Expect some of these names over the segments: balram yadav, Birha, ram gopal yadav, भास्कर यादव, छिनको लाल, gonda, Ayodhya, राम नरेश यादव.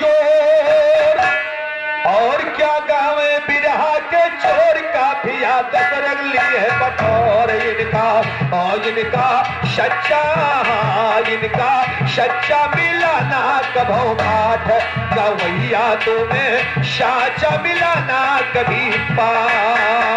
जोर और क्या गावे बिरहा के चोर का भी आदत रख ली है बटोर। इनका और इनका सच्चा मिलाना कभो पाठ गवैया तुम्हें साचा मिलाना कभी पाठ।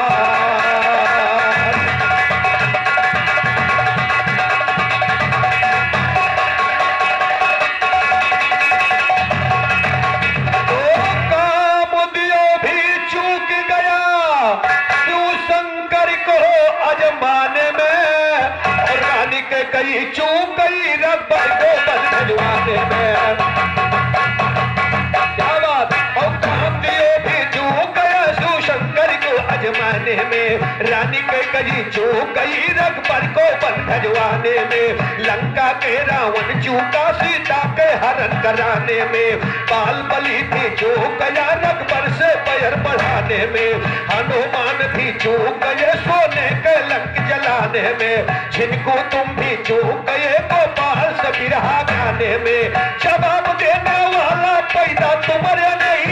रानी के कही जो कही रग पर को बंधजवाने में, लंका के रावण चूका सीता के हरण कराने में, बाल बली थी जो गया रग पर से पैर बढ़ाने में, हनुमान भी जो गए सोने के लंक जलाने में, जिनको तुम भी जो गए गोपाल से बिरहा गाने में। जवाब देने वाला पैदा तुम्हारे नहीं।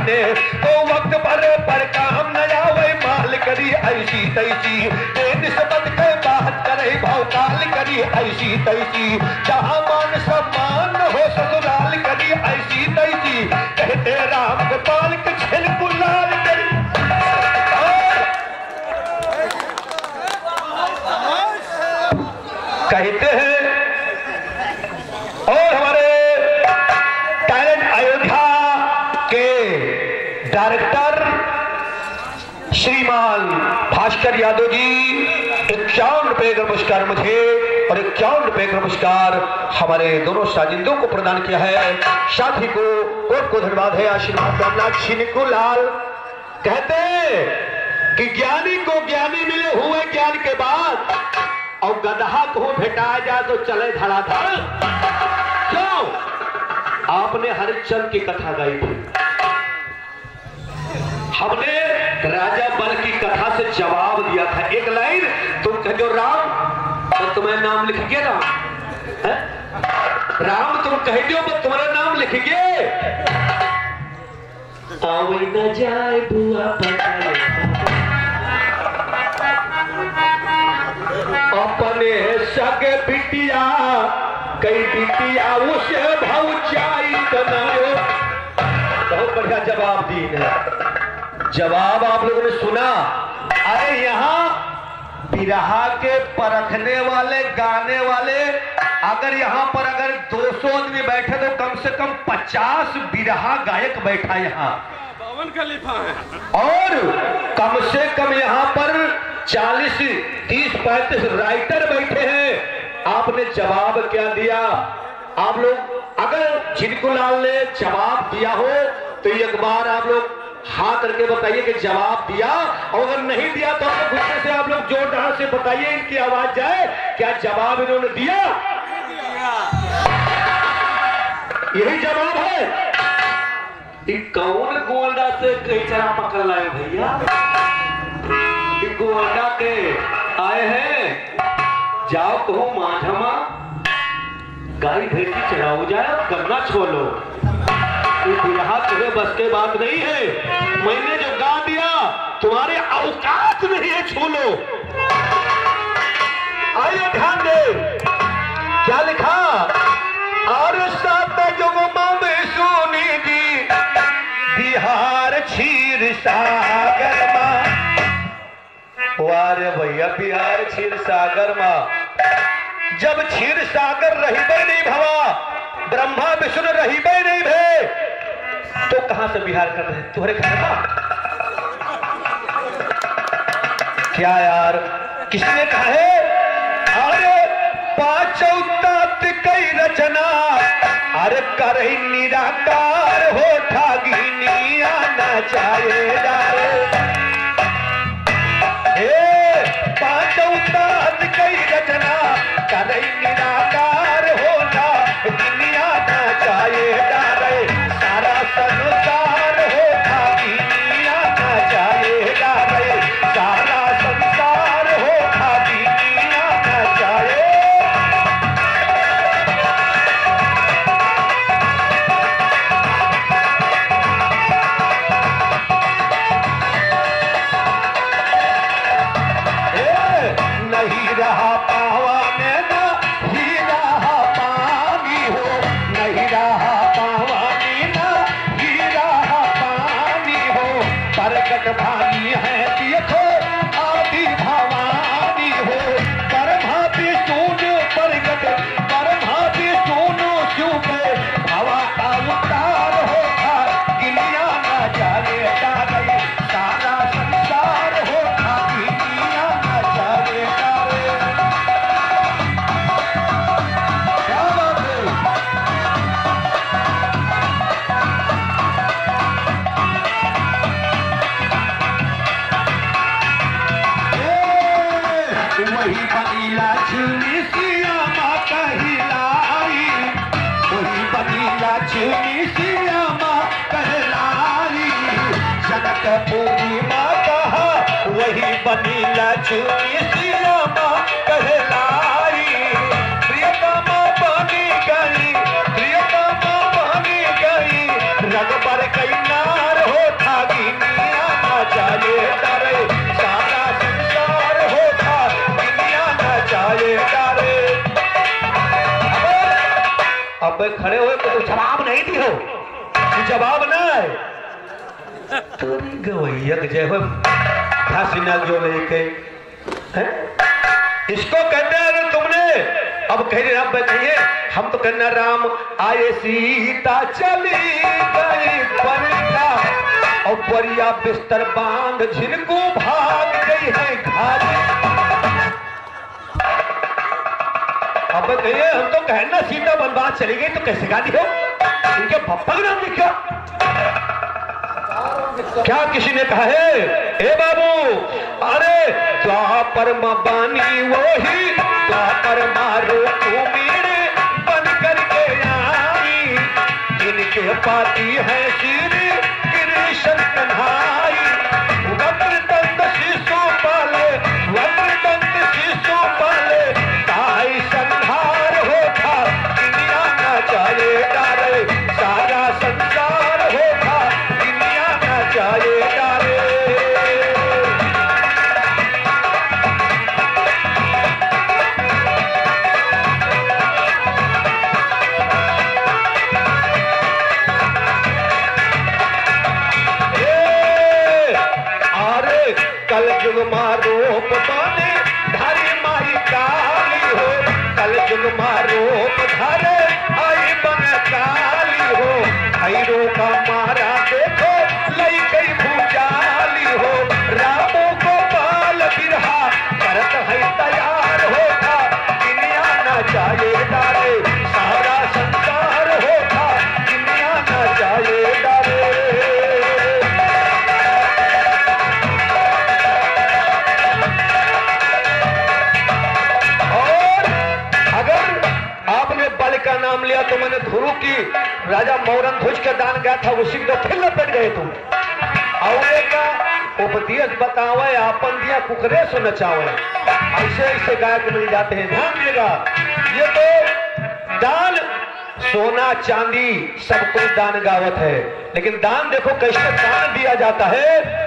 तो वक्त भरे पर काम न जावे माल करी ऐसी तैसी, निस्बत के बात करे भौकाल करी ऐसी तैसी, जहाँ मान सम्मान हो ससुराल करी ऐसी तैसी, कहते राम गोपाल के छिलकु लाल करी। कहते हैं श्रीमान भास्कर यादव जी 51 रुपए का पुरस्कार मुझे और 51 रुपए का पुरस्कार हमारे दोनों साजिंदों को प्रदान किया है। साथी को कोट को धन्यवाद है। आशीर्वाद कामना छिनको लाल। कहते कि ज्ञानी को ज्ञानी मिले हुए ज्ञान के बाद और गधा को भेटाया जाए तो चले धड़ाधड़। क्यों आपने हरिश्चंद्र की कथा गाई थी, हमने राजा बल की कथा से जवाब दिया था एक लाइन, तुम कहो राम तो तुम्हारा नाम लिखेंगे ना, राम तुम कह दो तो तुम्हारा नाम लिखेंगे। आवे न जाए बुआ पटाए अपने सगे बिटिया कई बिटिया उसे भौचाई तनाओ। बहुत बढ़िया जवाब दी है, जवाब आप लोगों ने सुना। अरे यहाँ बिरहा के परखने वाले गाने वाले, अगर यहाँ पर अगर 200 आदमी बैठे तो कम से कम 50 बिरहा गायक बैठा यहाँ बावन खलीफा है, और कम से कम यहाँ पर 40, 30, 35 राइटर बैठे हैं। आपने जवाब क्या दिया आप लोग? अगर छिनको लाल ने जवाब दिया हो तो एक बार आप लोग हाथ करके बताइए कि जवाब दिया, और अगर नहीं दिया तो गुस्से से आप लोग जोर डाल से बताइए, इनकी आवाज जाए क्या जवाब इन्होंने दिया? यही जवाब है। कौन गोल्डा से कई चरा पकड़ लाए भैया, गोल्डा के आए हैं। जाओ कहो माधमा गाय भेटी चढ़ाओ जाए, करना छोड़ो तुम्हें बस के बात नहीं है। मैंने जो गा दिया तुम्हारे अवकाश नहीं है छू लो। आइए ध्यान दे क्या लिखा, और साथ जुगमा में सोनी दी बिहार क्षीर सागर माँ। वारे भैया बिहार क्षीर सागर माँ, जब क्षीर सागर रही भाई नहीं भवा, ब्रह्मा विष्णु रही भाई नहीं भे, तो कहां से बिहार कर रहे हैं तुम्हारे घर का? क्या यार किसने कहा है? अरे पाचौतात कई रचना अरे कर निराकार हो ठागिनी आना चाहे डारे। पाचौतात कई रचना कर निराकार हो ठागिनी आना चाहे डारे, सारा संसार हो ठागिनी आना चाहे डारे, लक्ष्मी श्यामा कहलारी, जनक पूरी माता वही बनी लक्ष्मी श्यामा कहलारी। प्रियतमा बनी गई, प्रियतमा बनी गई, रघुबर कई नार हो थागी मिया न जाए डरे, सारा संसार हो था मिया न जाए डरे। अब खड़े हो तो जवाब नहीं दियो, जवाब न है तुम गवैयक जय हो हसीना जो लेके है? इसको कहते हैं तुमने। अब कह रहे आप बताइए, हम तो कहना राम आए सीता चली गई परिया, और परिया बिस्तर बांध झिनको भाग गई है घाटी। अब कहिए हम तो कहना सीता बनवास चली गई तो कैसे गा दिया? इनके पप्पा का नाम लिखा क्या? किसी ने कहा है ए बाबू, अरे त्वा पर मानी वो ही त्वा पर मारो मेरे बन करके आई, जिनके पाती है श्री कृष्ण कन्हाई। वक्र दंत शिशु पाले, वक्र दंत शिशु पाले, ताई संहार हो था दुनिया न जाए डारे, सारा संसार हो था दुनिया न जाए डारे। राजा मौरन ध्वज का दान गया था, उसी में फिर लपेट गए तुम। औरे का उपदेश बतावे आपन दिया कुकरे सो नचावे, ऐसे ऐसे गायक मिल जाते हैं, ध्यान देगा। ये तो दान सोना चांदी सब कुछ दान गावत है, लेकिन दान देखो कैसे दान दिया जाता है।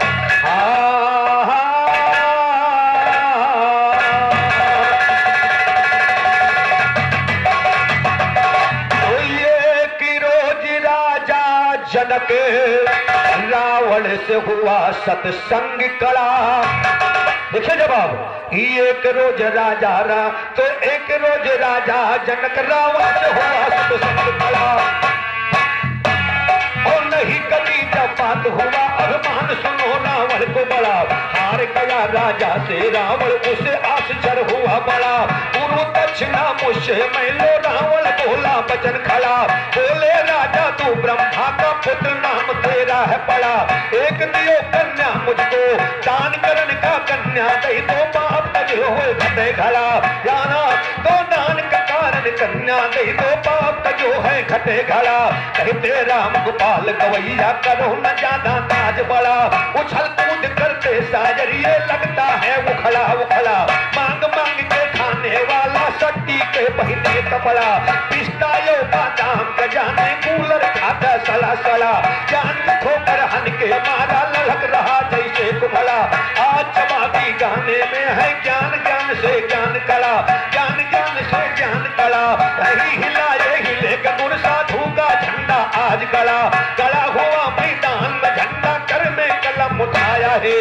रावण से हुआ सत्संग कला, देखिए जवाब। एक रोज राजा रा तो एक रोज राजा जनक रावण से हुआ सत्संग कला, और नहीं कभी जब बात हुआ अभिमान सुनो रावण को बड़ा, हार गया राजा से रावण उसे आश्चर्य हुआ बड़ा। पूर्व दक्षिणा मुझसे मैंने रावण बोला वचन खड़ा, बोले राजा तू ब्रह्मा का पुत्र नाम तेरा है बड़ा, एक दियो कन्या मुझको दान करण का कन्या दे तो पाप तजो घड़ा, जाना तो दान का कारण कन्या दे तो पाप तजो है घटे घड़ा। कहते राम गोपाल गवैया करो न ज्यादा ताज बड़ा, उछल कूद करते साजरिए लगता है उखड़ा उखड़ा, मांग मांग के खाने वाला शक्ति के पहने कपड़ा, पिस्तायो बादाम का जाने कूलर खाता सला सला, जान खोकर हन के मारा ललक रहा जैसे कुमला। आज जवाबी गाने में है ज्ञान, ज्ञान से ज्ञान कला, ज्ञान ज्ञान से ज्ञान कला, रही हिला ये हिले गुण साधु का झंडा आज गला, गला हुआ मैदान में झंडा कर में कलम उठाया है,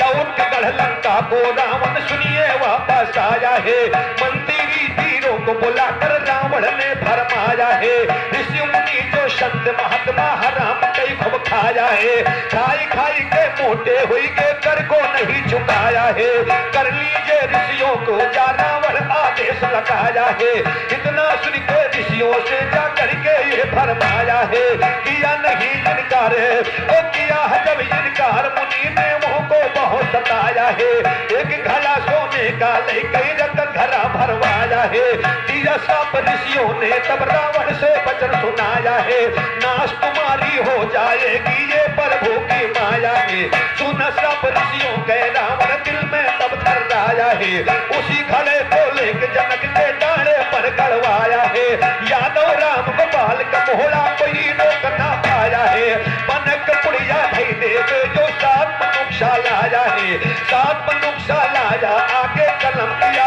लौट गढ़ लंका को रावण सुनिए वापस आया है, मंदिरी वीरों को बुलाकर रावण ने फरमाया है, ऋषि मुनि जो संत महात्मा हराम कई खूब खाया है, खाई खाई के मोटे हुई के कर को नहीं चुकाया है, कर लीजिए ऋषियों को जा रावण आदेश लगाया है, इतना सुन के ऋषियों से जा करके ये फरमाया है, किया नहीं इनकार और किया है जब इनकार, मुनि ने मुँह को बहुत सताया है, एक घड़ा सोने का लेकर रख घड़ा भरवाया है, दिया सांप ऋषियों ने तब रावण से वचन सुनाया है, नाश तुम्हारी हो जाएगी ये प्रभु की माया है। सुना सांप ऋषियों के रावण दिल में तब धर्राया है, उसी घड़े को लेकर जनक के डाले पर गड़वाया है। यादव राम गोपाल का मोहरा कोई लोक ना पाया है, बनक पुड़िया भाई देव जो सात मनुष्य लाया है, सात मनुष्य लाया आगे कलम किया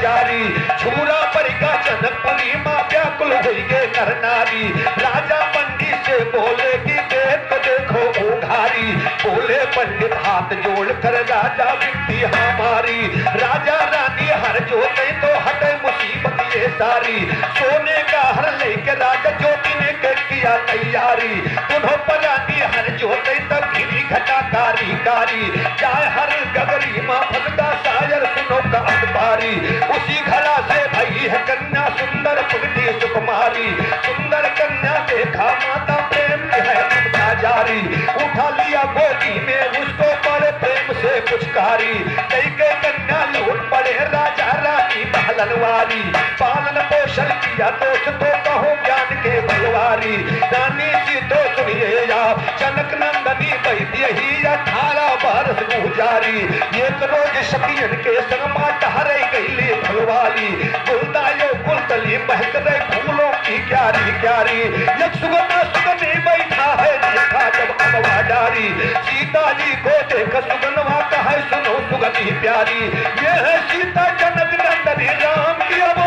जारी। छूरा परिका जनकपुरी माँ व्याकुल हुई के करनारी, राजा पंडित से बोले कि देख देखो उघारी। बोले पंडित हाथ जोड़कर राजा विनती हमारी, राजा रानी हर जोते तो हटे मुसीबत ये सारी। सोने का हर लेके राजा ज्योति ने किया तैयारी, दोनों परानी हर जोते तब गिरी घटा कारी कारी। चाहे हर गगरी माँ भगता सायर सुनो का अखबारी, उसी घड़ा से भई है कन्या सुंदर पुगती सुकुमारी। सुंदर कन्या देखा माता प्रेम है उनका जारी, उठा लिया गोदी में उसको पर प्रेम से पुचकारी। कई के कन्या लौट पड़े राजा रानी पालनवारी, पालन पोषण किया दोष तो कहो ज्ञान के बलवारी। रानी जी तो सुनिए आप जनक नंदनी वैद्य ही 18 वर्ष गुजारी, ये करो सकियन के सरमा टहरे गई फलवाली। गुलदायो गुलतली महक रहे फूलों की क्यारी क्यारी, यक्षुगना सुगनी बैठा है देखा जब अगवा डारी। सीता जी को देख सुगनवा कहे सुनो सुगनी प्यारी, ये है सीता जनक नंदनी राम की। अब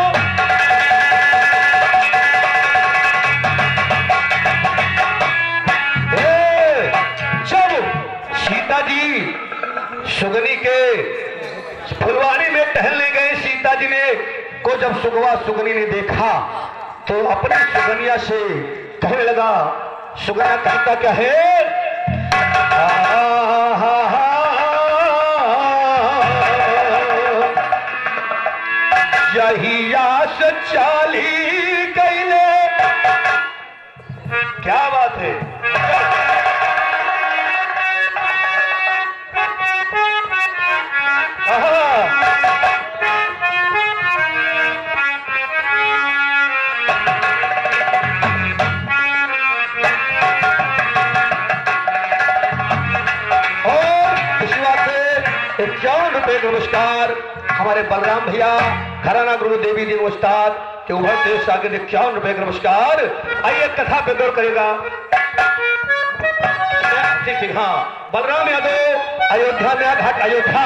जब सीता जी सुगनी के फुलवारी में टहलने गए सीता जी ने को जब सुगवा सुगनी ने देखा तो अपनी सुगनिया से कहने लगा। सुगनिया कहता क्या है, यही आस चाली गई ले। क्या बात है, नमस्कार हमारे बलराम भैया घराना गुरु देवी जी नमस्कार के उभर देश आगे 51 रुपए का नमस्कार। आइए कथा पे गौर करेगा, ठीक। हाँ, बलराम यादव अयोध्या में घाट अयोध्या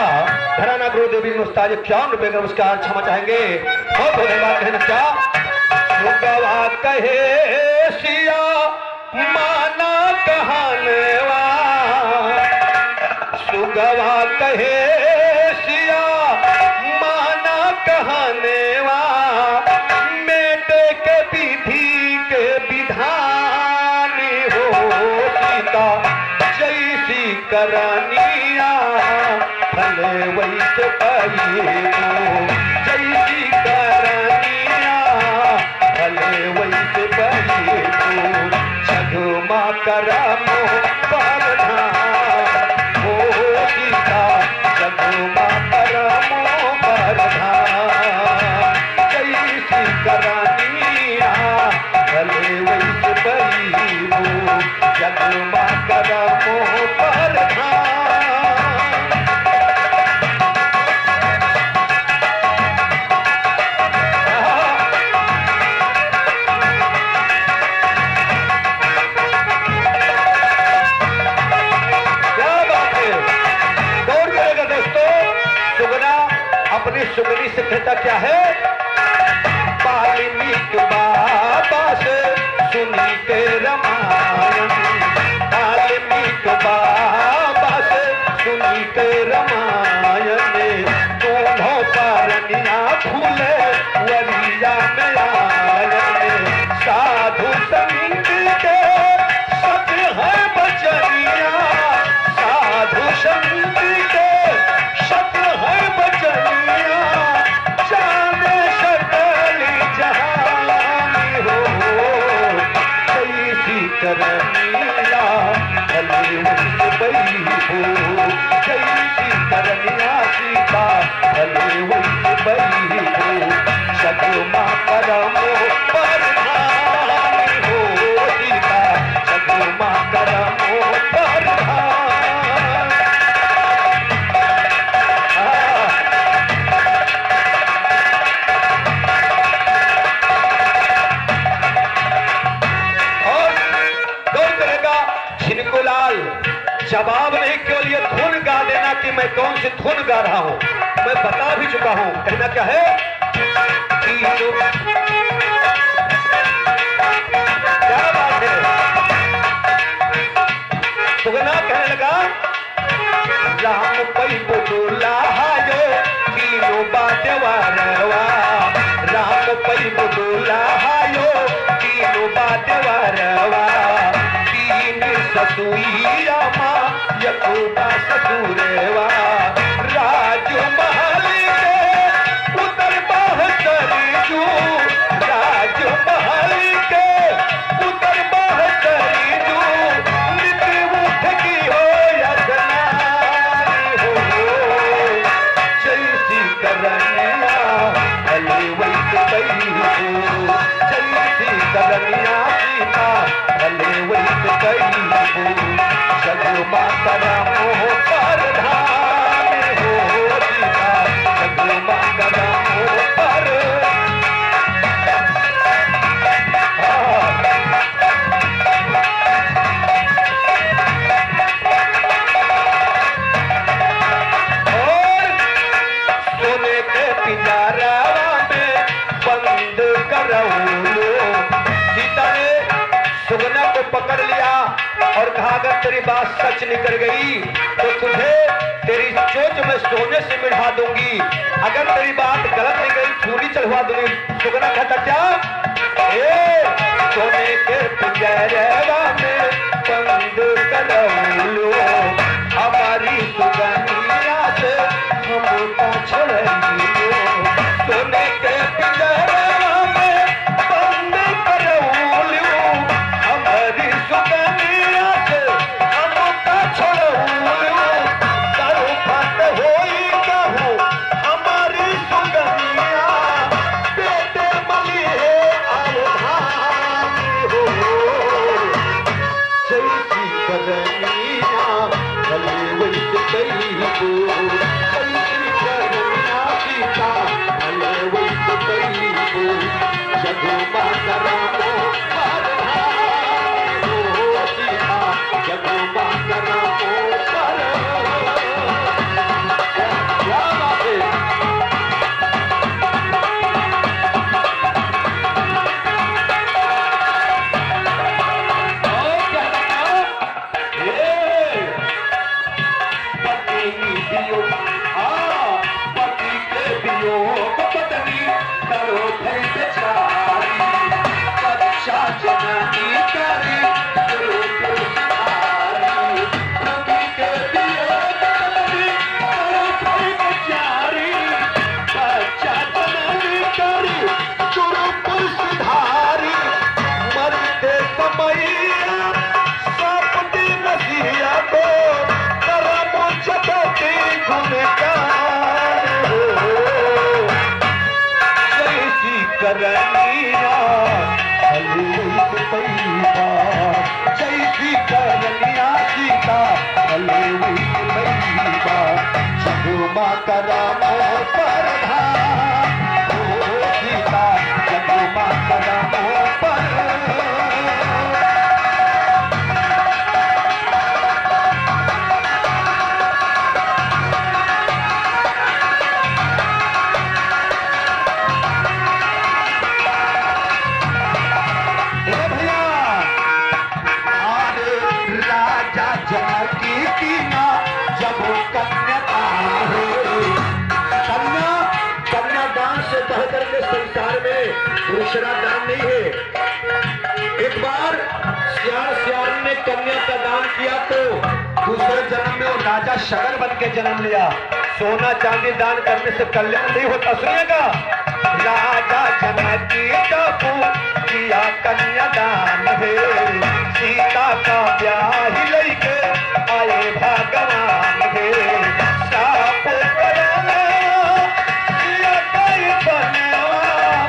घराना गुरु देवी नमस्कार 51 रुपए का नमस्कार। क्षमा चाहेंगे, बहुत धन्यवाद। कहना क्या कहे सिया माना कहने सुगवा कहे कहनेवा मेटे के विधि के विधानी हो सीता जैसी करनिया फल वैसे पाइए हो, जैसी करनिया फल वैसे पाइए हो। जगमा करमो पावना हो सीता, जगमा करमो पावना करनिया भले वैसे बरीबो। जगमा करमो बरधा गौर करेगा दोस्तों। सुगना अपनी सुगनी से कहता क्या है, वाल्मीकि बाबा से सुनी के रामायण, वाल्मीकि बाबा से सुनी के रामायण। दोनों पारनिया फूले वरिया में आए, साधु संग के सब है बचनिया, साधु संग के सब है बचनिया। करनिया भले वैसे बरी हो, जैसी करनिया सीता भले वैसे बरी हो। जवाब नहीं केवल ये धुन गा देना कि मैं कौन सी धुन गा रहा हूं, मैं बता भी चुका हूं। कहना क्या है कि जो क्या बात है, तो कहना कहने लगा राम पई बोला हायो तीनों बातें वारवा, राम पई बोला हायो तीनों बातें वारवा, तीन सतुईया यकोबा सतुरेवा, राजू महल के उतर बहतर जू, राजू महल के उतर बहतर जू, नित उठ की हो यदनारी हो, चलती करनिया अली वैत बही हो, चलती करनिया सीता अली वैत बही हो, जगमा कदम हो पर धाम हो जीता, जगमा कदम हो पर। और सोने के पिंजरा में बंद करो, सीता ने सुगना को पकड़ लिया और कहा अगर तेरी बात सच निकल गई तो तुझे तेरी चोंच में सोने से मिला दूंगी, अगर तेरी बात गलत निकली छुरी चढ़वा दूंगी। सुगना कहता क्या, ए सोने के पिंजरा में बंद कर लो, हमारी सुगनिया से हमको छुड़ाएगी, सोने के पिंजरा शगन बन के जन्म लिया, सोना चांदी दान करने से कल्याण नहीं होता। सुनिएगा, राजा जनक को किया कन्यादान है, सीता का ब्याह लेके आए भगवान है, साप करना किया कई बनवा,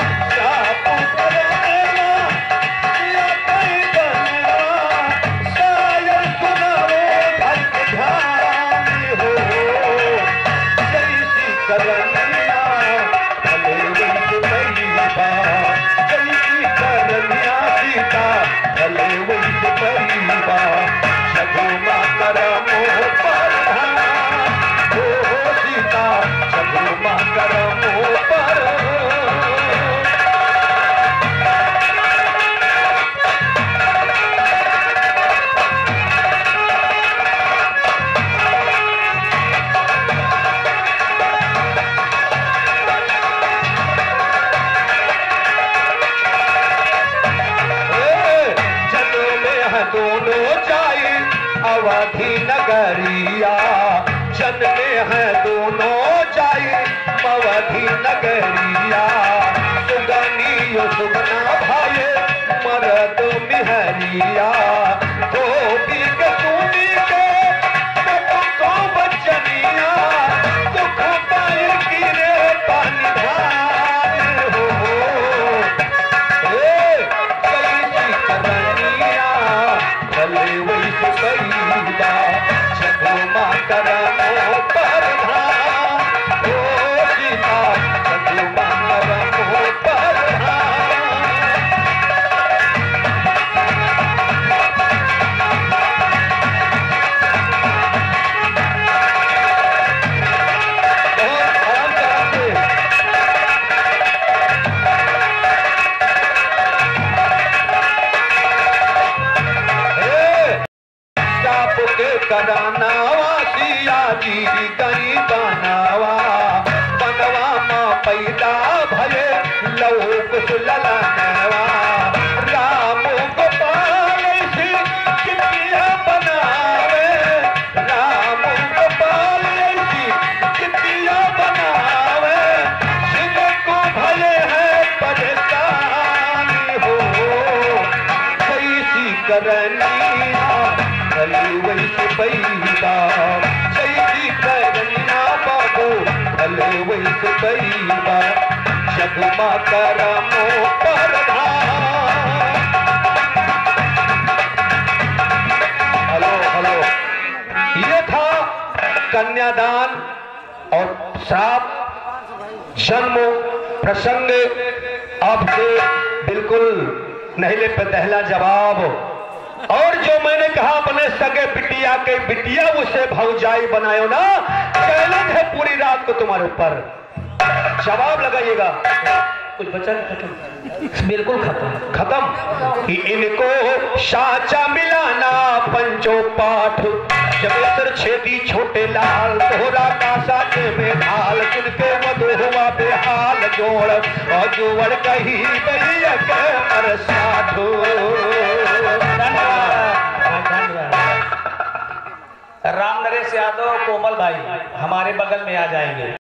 दोनों जाए अवधी नगरिया, जन में है दोनों जाए अवधी नगरिया। सुगनियो सुगना भाई मरद मिहरिया, धोबी के सूनी के तो बचनिया, दुख पाए गिरे पानी धार हो कैसी करनिया। भले वही सुसैदा छठमा करमो पर करनावा सिया जी कई बनावा, बनवा माँ पैदा भले लहू कुछ ललनवा। राम गोपाल से कितिया बनावे, राम गोपाल से कितिया बनावे, शिव को भले है परेशान हो कैसी करनी। भले वही सुपैदा कैसी करनिया बाबू, भले वही सुपैदा जगमा करमो परधाम। हेलो हेलो, ये था कन्यादान और श्राप जन्म प्रसंग। आपसे बिल्कुल नहले पे दहला जवाब। और जो मैंने कहा अपने सगे बिटिया के बिटिया उसे भौजाई बनायो ना, चैलेंज है पूरी रात को तुम्हारे ऊपर। जवाब लगाइएगा, कुछ बचा नहीं, खत्म बिल्कुल खत्म खत्म। इनको साचा मिलाना पंचो पाठ, जबेतर छेदी छोटे लाल, तोहरा का साचे में ढाल, किनके मधु हुआ बेहाल, जोड़ और जोड़ कही बैया के अरसाठो। राम नरेश यादव कोमल भाई हमारे बगल में आ जाएंगे।